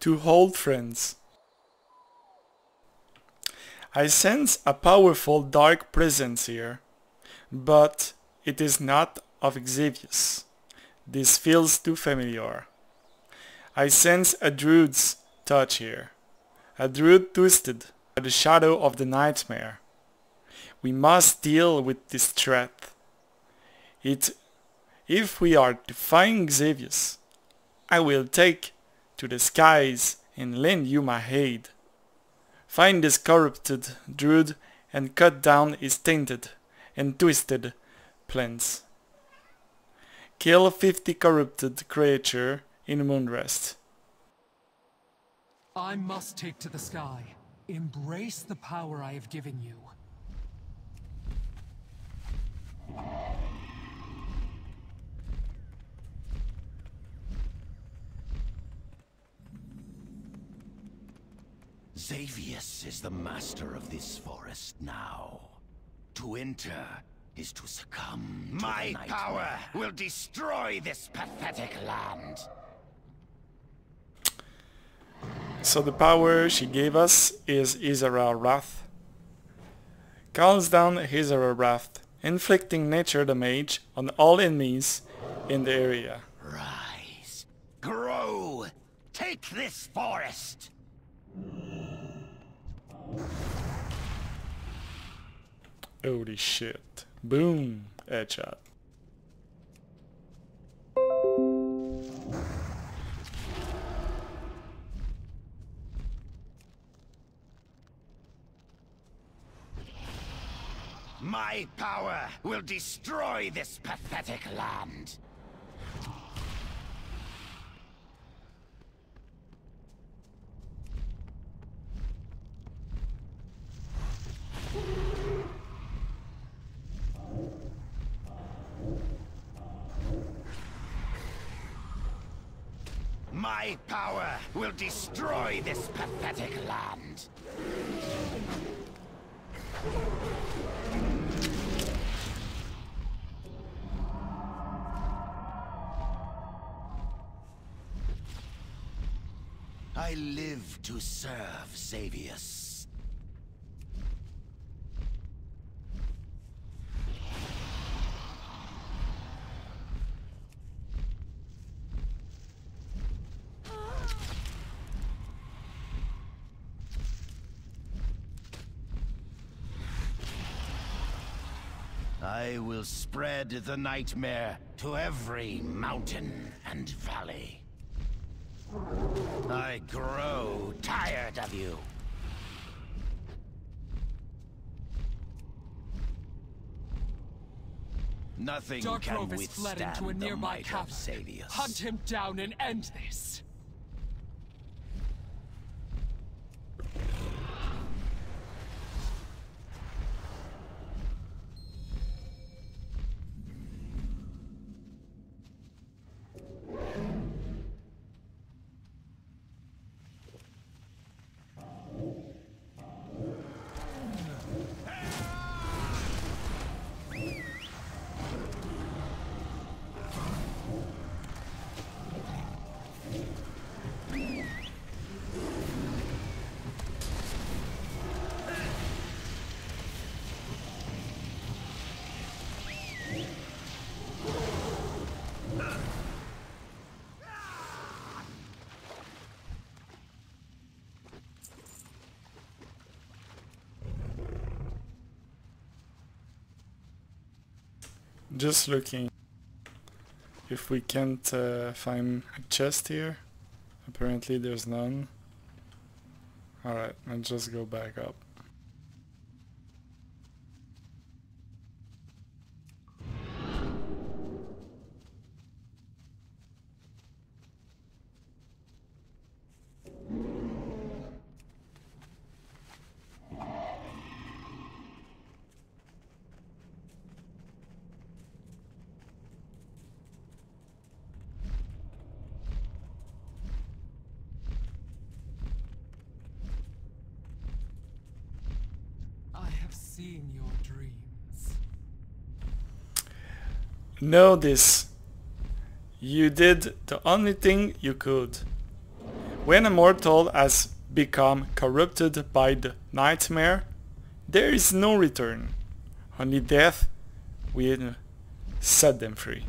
to hold friends. I sense a powerful dark presence here, but it is not of Xavius. This feels too familiar. I sense a druid's touch here, a druid twisted by the shadow of the nightmare. We must deal with this threat. If we are to find Xavius, I will take to the skies and lend you my aid. Find this corrupted druid and cut down his tainted and twisted plans. Kill 50 corrupted creature in Moonrest. I must take to the sky. Embrace the power I have given you. Xavius is the master of this forest now. To enter is to succumb to my power. Will destroy this pathetic land. So the power she gave us is Ysera's Wrath. Calls down Ysera's Wrath, inflicting nature damage on all enemies in the area. Rise, grow, take this forest. Holy shit. Boom. Headshot. My power will destroy this pathetic land. My power will destroy this pathetic land. I live to serve Xavius. I will spread the nightmare to every mountain and valley. I grow tired of you. Nothing can withstand the might of Xavius. Hunt him down and end this. Just looking if we can't find a chest here. Apparently there's none. Alright, let's just go back up. Seeing your dreams. Know this. You did the only thing you could. When a mortal has become corrupted by the nightmare, there is no return. Only death will set them free.